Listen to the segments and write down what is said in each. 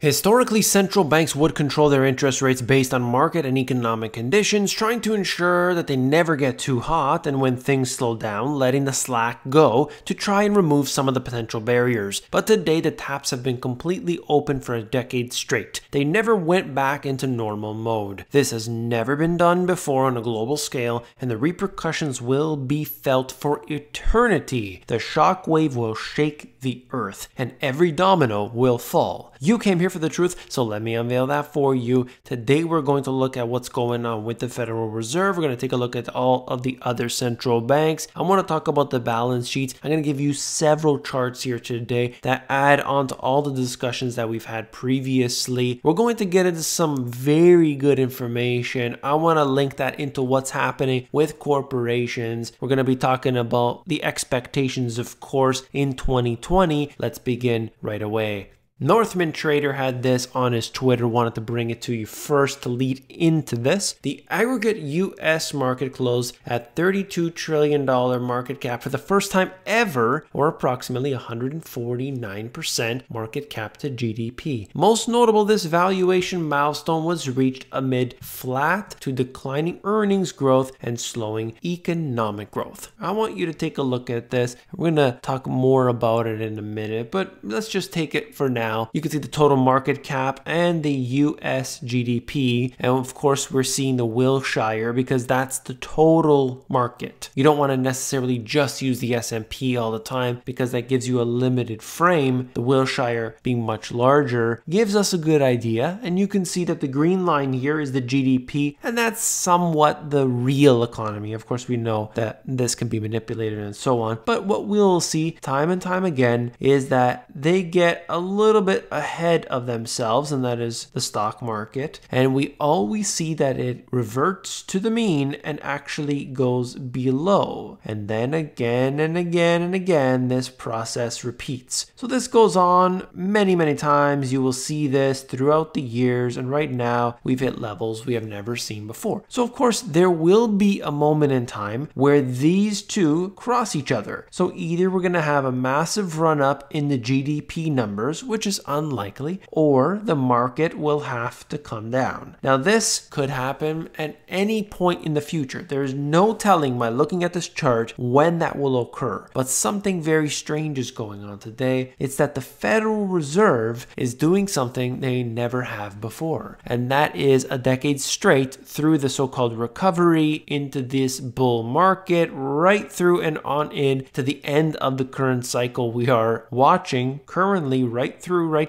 Historically, central banks would control their interest rates based on market and economic conditions, trying to ensure that they never get too hot, and when things slow down, letting the slack go to try and remove some of the potential barriers. But today, the taps have been completely open for a decade straight. They never went back into normal mode. This has never been done before on a global scale, and the repercussions will be felt for eternity. The shockwave will shake the earth, and every domino will fall. You came here for the truth, so let me unveil that for you. Today we're going to look at what's going on with the Federal Reserve. We're going to take a look at all of the other central banks. I want to talk about the balance sheets. I'm going to give you several charts here today that add on to all the discussions that we've had previously. We're going to get into some very good information. I want to link that into what's happening with corporations. We're going to be talking about the expectations, of course, in 2020. Let's begin right away. Northman Trader had this on his Twitter, wanted to bring it to you first to lead into this. The aggregate US market closed at $32 trillion market cap for the first time ever, or approximately 149% market cap to GDP. Most notable, this valuation milestone was reached amid flat to declining earnings growth and slowing economic growth. I want you to take a look at this. We're going to talk more about it in a minute, but let's just take it for now. You can see the total market cap and the US GDP, and of course we're seeing the Wilshire because that's the total market. You don't want to necessarily just use the S&P all the time because that gives you a limited frame. The Wilshire being much larger gives us a good idea, and you can see that the green line here is the GDP, and that's somewhat the real economy. Of course, we know that this can be manipulated and so on, but what we'll see time and time again is that they get a little bit ahead of themselves, and that is the stock market, and we always see that it reverts to the mean and actually goes below, and then again and again and again this process repeats. So this goes on many times. You will see this throughout the years, and right now we've hit levels we have never seen before. So of course there will be a moment in time where these two cross each other. So either we're going to have a massive run up in the GDP numbers, which is unlikely, or the market will have to come down. Now this could happen at any point in the future. There is no telling by looking at this chart when that will occur, but something very strange is going on today. It's that the Federal Reserve is doing something they never have before, and that is a decade straight through the so-called recovery into this bull market, right through and on in to the end of the current cycle we are watching currently right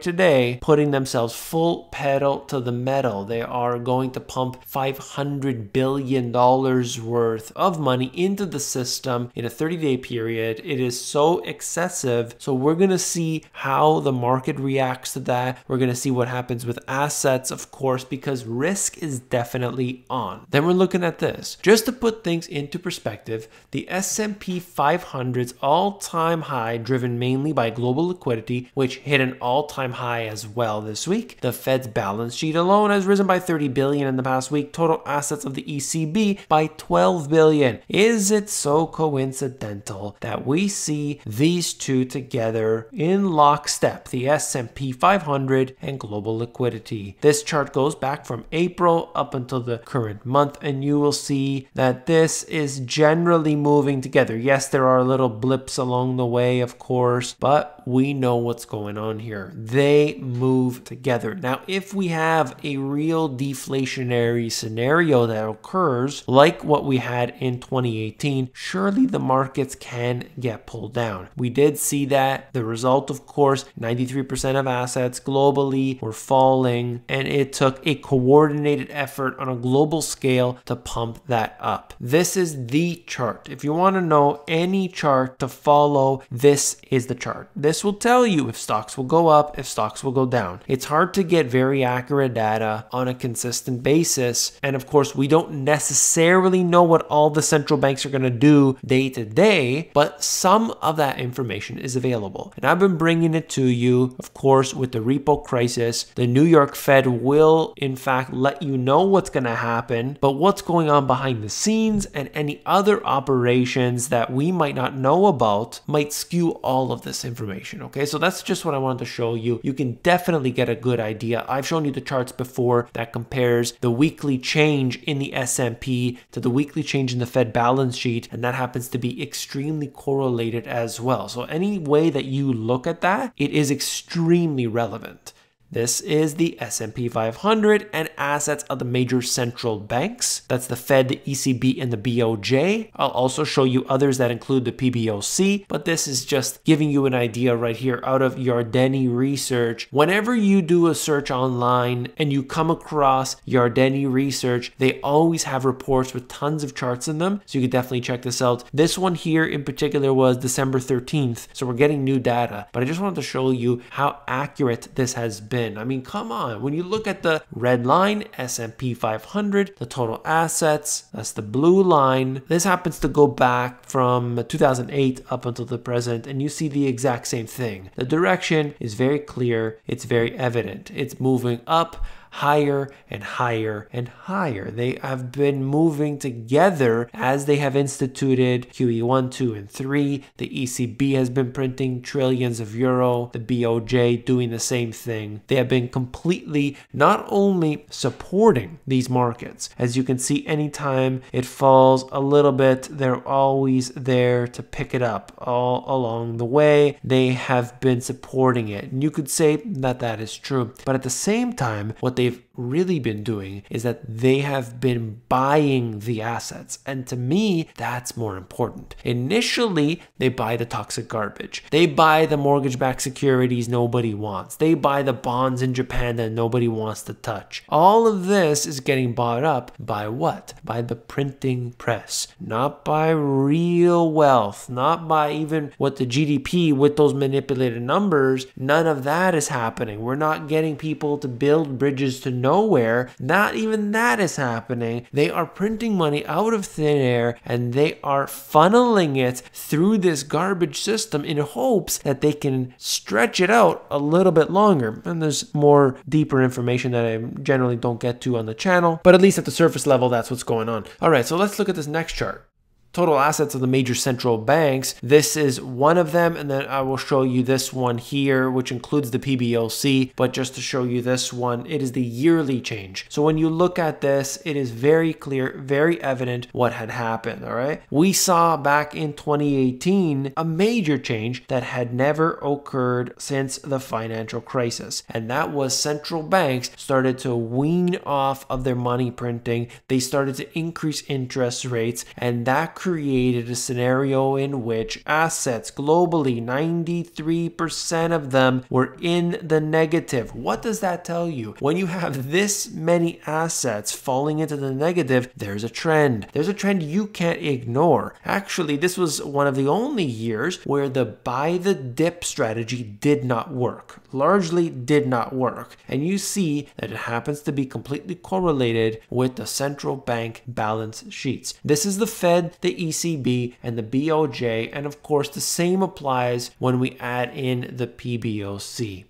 today, putting themselves full pedal to the metal. They are going to pump $500 billion worth of money into the system in a 30-day period. It is so excessive. So we're going to see how the market reacts to that. We're going to see what happens with assets, of course, because risk is definitely on. Then we're looking at this. Just to put things into perspective, the S&P 500's all-time high, driven mainly by global liquidity, which hit an all-time high as well this week. The Fed's balance sheet alone has risen by $30 billion in the past week. Total assets of the ECB by $12 billion. Is it so coincidental that we see these two together in lockstep, the S&P 500 and global liquidity? This chart goes back from April up until the current month, and you will see that this is generally moving together. Yes, there are little blips along the way, of course, but we know what's going on here. They move together. Now, if we have a real deflationary scenario that occurs, like what we had in 2018, surely the markets can get pulled down. We did see that. The result, of course, 93% of assets globally were falling, and it took a coordinated effort on a global scale to pump that up. This is the chart. If you want to know any chart to follow, this is the chart. This will tell you if stocks will go up, if stocks will go down. It's hard to get very accurate data on a consistent basis, and of course we don't necessarily know what all the central banks are going to do day to day, but some of that information is available, and I've been bringing it to you. Of course, with the repo crisis, the New York Fed will in fact let you know what's going to happen, but what's going on behind the scenes and any other operations that we might not know about might skew all of this information. information. Okay, so that's just what I wanted to show you. You can definitely get a good idea. I've shown you the charts before that compares the weekly change in the S&P to the weekly change in the Fed balance sheet, and that happens to be extremely correlated as well. So any way that you look at that, it is extremely relevant. This is the S&P 500 and assets of the major central banks. That's the Fed, the ECB, and the BOJ. I'll also show you others that include the PBOC, but this is just giving you an idea right here out of Yardeni Research. Whenever you do a search online and you come across Yardeni Research, they always have reports with tons of charts in them, so you could definitely check this out. This one here in particular was December 13th, so we're getting new data, but I just wanted to show you how accurate this has been. I mean, come on, when you look at the red line, S&P 500, the total assets, that's the blue line. This happens to go back from 2008 up until the present, and you see the exact same thing. The direction is very clear. It's very evident. It's moving up, higher and higher and higher. They have been moving together as they have instituted QE1, 2, and 3. The ECB has been printing trillions of euro. The BOJ doing the same thing. They have been completely not only supporting these markets, as you can see, anytime it falls a little bit, they're always there to pick it up all along the way. They have been supporting it. And you could say that that is true. But at the same time, what they've really been doing is that they have been buying the assets. And to me, that's more important. Initially, they buy the toxic garbage. They buy the mortgage-backed securities nobody wants. They buy the bonds in Japan that nobody wants to touch. All of this is getting bought up by what? By the printing press, not by real wealth, not by even what the GDP with those manipulated numbers. None of that is happening. We're not getting people to build bridges to nowhere. Not even that is happening. They are printing money out of thin air, and they are funneling it through this garbage system in hopes that they can stretch it out a little bit longer. And there's more deeper information that I generally don't get to on the channel, but at least at the surface level, that's what's going on. All right, so let's look at this next chart. Total assets of the major central banks. This is one of them, and then I will show you this one here, which includes the PBOC, but just to show you this one, it is the yearly change. So when you look at this, it is very clear, very evident what had happened, all right? We saw back in 2018 a major change that had never occurred since the financial crisis, and that was central banks started to wean off of their money printing. They started to increase interest rates, and that created a scenario in which assets globally, 93% of them were in the negative. What does that tell you? When you have this many assets falling into the negative, there's a trend. There's a trend you can't ignore. Actually, this was one of the only years where the buy the dip strategy did not work, largely did not work. And you see that it happens to be completely correlated with the central bank balance sheets. This is the Fed, the ECB, and the BOJ, and of course the same applies when we add in the PBOC.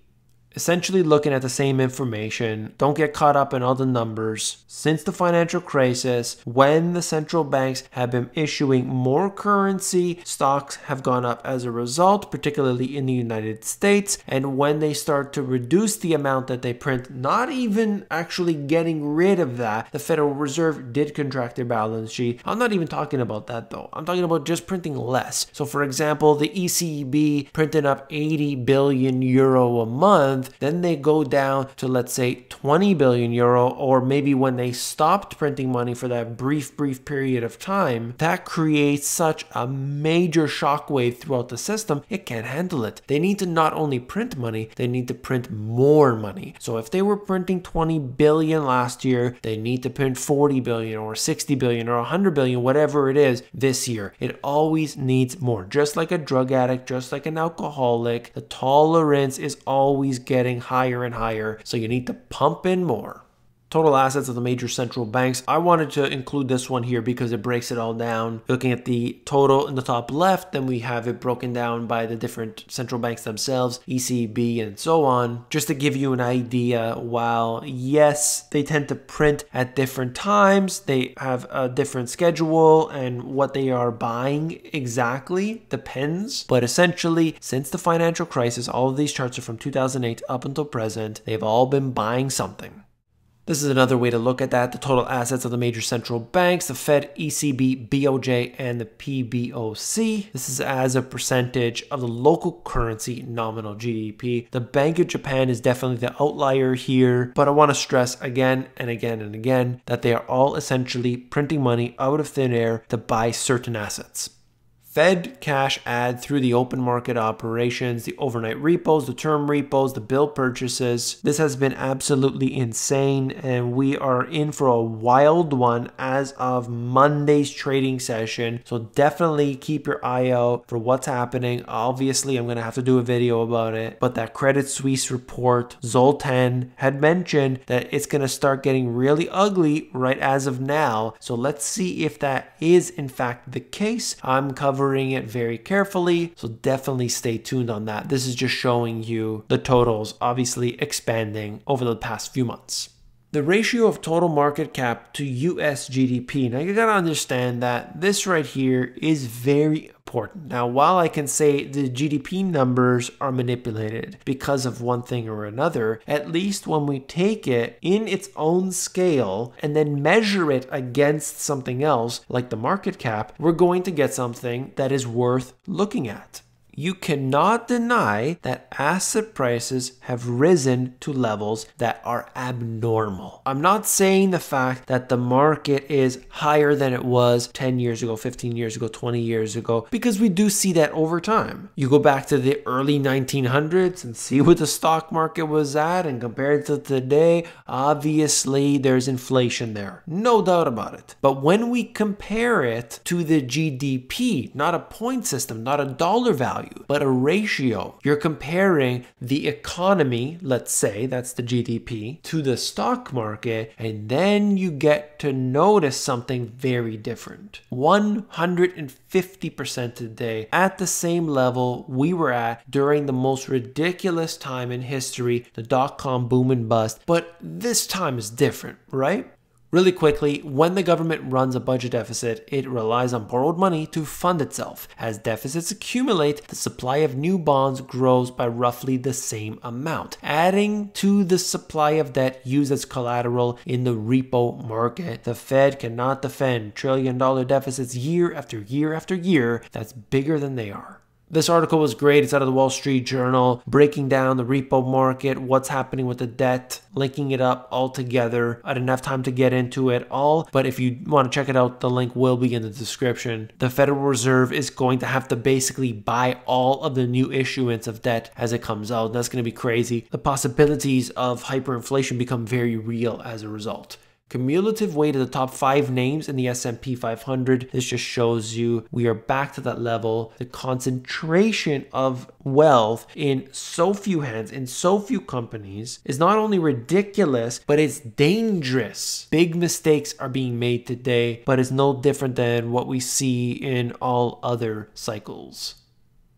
Essentially looking at the same information, don't get caught up in all the numbers. Since the financial crisis, when the central banks have been issuing more currency, stocks have gone up as a result, particularly in the United States. And when they start to reduce the amount that they print, not even actually getting rid of that, the Federal Reserve did contract their balance sheet. I'm not even talking about that though. I'm talking about just printing less. So for example, the ECB printed up 80 billion euro a month. Then they go down to, let's say, 20 billion euro, or maybe when they stopped printing money for that brief period of time, that creates such a major shockwave throughout the system, it can't handle it. They need to not only print money, they need to print more money. So if they were printing 20 billion last year, they need to print 40 billion or 60 billion or 100 billion, whatever it is, this year. It always needs more. Just like a drug addict, just like an alcoholic, the tolerance is always getting higher and higher, so you need to pump in more. total assets of the major central banks. I wanted to include this one here because it breaks it all down. Looking at the total in the top left, then we have it broken down by the different central banks themselves, ECB and so on. Just to give you an idea, while yes, they tend to print at different times, they have a different schedule, and what they are buying exactly depends. But essentially, since the financial crisis, all of these charts are from 2008 up until present, they've all been buying something. This is another way to look at that. The total assets of the major central banks, the Fed, ECB, BOJ, and the PBOC. This is as a percentage of the local currency nominal GDP. The Bank of Japan is definitely the outlier here, but I want to stress again and again and again that they are all essentially printing money out of thin air to buy certain assets. Fed cash ad through the open market operations, the overnight repos, the term repos, the bill purchases. This has been absolutely insane, and we are in for a wild one as of Monday's trading session. So definitely keep your eye out for what's happening. Obviously, I'm going to have to do a video about it, but that Credit Suisse report, Zoltan had mentioned that it's going to start getting really ugly right as of now. So let's see if that is in fact the case. I'm covering it very carefully, so definitely stay tuned on that. This is just showing you the totals obviously expanding over the past few months. The ratio of total market cap to US GDP. Now you gotta understand that this right here is very important. Now, while I can say the GDP numbers are manipulated because of one thing or another, at least when we take it in its own scale and then measure it against something else, like the market cap, we're going to get something that is worth looking at. You cannot deny that asset prices have risen to levels that are abnormal. I'm not saying the fact that the market is higher than it was 10 years ago, 15 years ago, 20 years ago, because we do see that over time. You go back to the early 1900s and see what the stock market was at and compare it to today, obviously there's inflation there. No doubt about it. But when we compare it to the GDP, not a point system, not a dollar value, but a ratio. You're comparing the economy, let's say that's the GDP, to the stock market, and then you get to notice something very different. 150% today, at the same level we were at during the most ridiculous time in history, the dot-com boom and bust, but this time is different, right? Really quickly, when the government runs a budget deficit, it relies on borrowed money to fund itself. As deficits accumulate, the supply of new bonds grows by roughly the same amount, adding to the supply of debt used as collateral in the repo market. The Fed cannot defend trillion-dollar deficits year after year after year that's bigger than they are. This article was great. It's out of the Wall Street Journal, breaking down the repo market, what's happening with the debt, linking it up all together. I didn't have time to get into it all, but if you want to check it out, the link will be in the description. The Federal Reserve is going to have to basically buy all of the new issuance of debt as it comes out. That's going to be crazy. The possibilities of hyperinflation become very real as a result. Cumulative weight of the top 5 names in the S&P 500. This just shows you we are back to that level. The concentration of wealth in so few hands, in so few companies, is not only ridiculous, but it's dangerous. Big mistakes are being made today, but it's no different than what we see in all other cycles.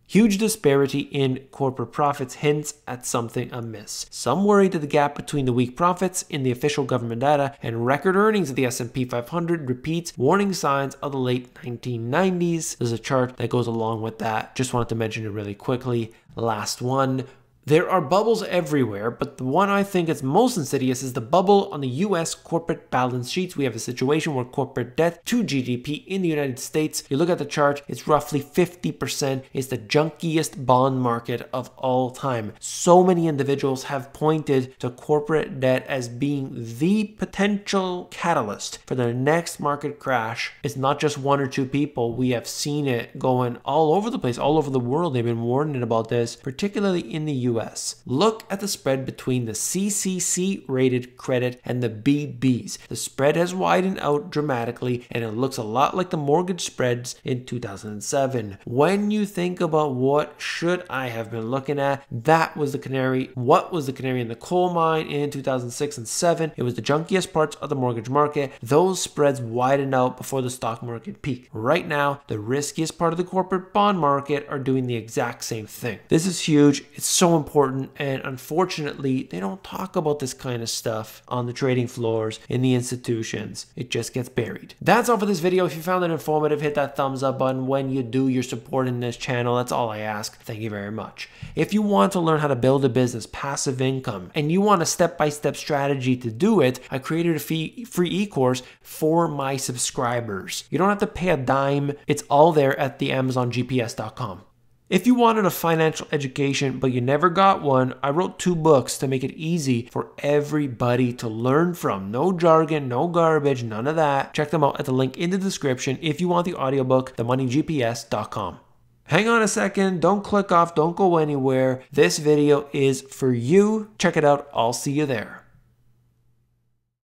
Huge disparity in corporate profits hints at something amiss. Some worry that the gap between the weak profits in the official government data and record earnings of the S&P 500 repeats warning signs of the late 1990s. There's a chart that goes along with that. Just wanted to mention it really quickly. Last one. There are bubbles everywhere, but the one I think is most insidious is the bubble on the US corporate balance sheets. We have a situation where corporate debt to GDP in the United States, you look at the chart, it's roughly 50%. It's the junkiest bond market of all time. So many individuals have pointed to corporate debt as being the potential catalyst for the next market crash. It's not just one or two people. We have seen it going all over the place, all over the world. They've been warning about this, particularly in the US. US. Look at the spread between the CCC-rated credit and the BBs. The spread has widened out dramatically, and it looks a lot like the mortgage spreads in 2007. When you think about what should I have been looking at, that was the canary. What was the canary in the coal mine in 2006 and 7? It was the junkiest parts of the mortgage market. Those spreads widened out before the stock market peak. Right now, the riskiest part of the corporate bond market are doing the exact same thing. This is huge. It's so important, and unfortunately, they don't talk about this kind of stuff on the trading floors in the institutions. It just gets buried. That's all for this video. If you found it informative, hit that thumbs up button. When you do, you're supporting this channel. That's all I ask. Thank you very much. If you want to learn how to build a business, passive income, and you want a step-by-step strategy to do it, I created a free e-course for my subscribers. You don't have to pay a dime. It's all there at themoneygps.com. If you wanted a financial education but you never got one, I wrote 2 books to make it easy for everybody to learn from. No jargon, no garbage, none of that. Check them out at the link in the description if you want the audiobook, themoneygps.com. Hang on a second, don't click off, don't go anywhere. This video is for you. Check it out, I'll see you there.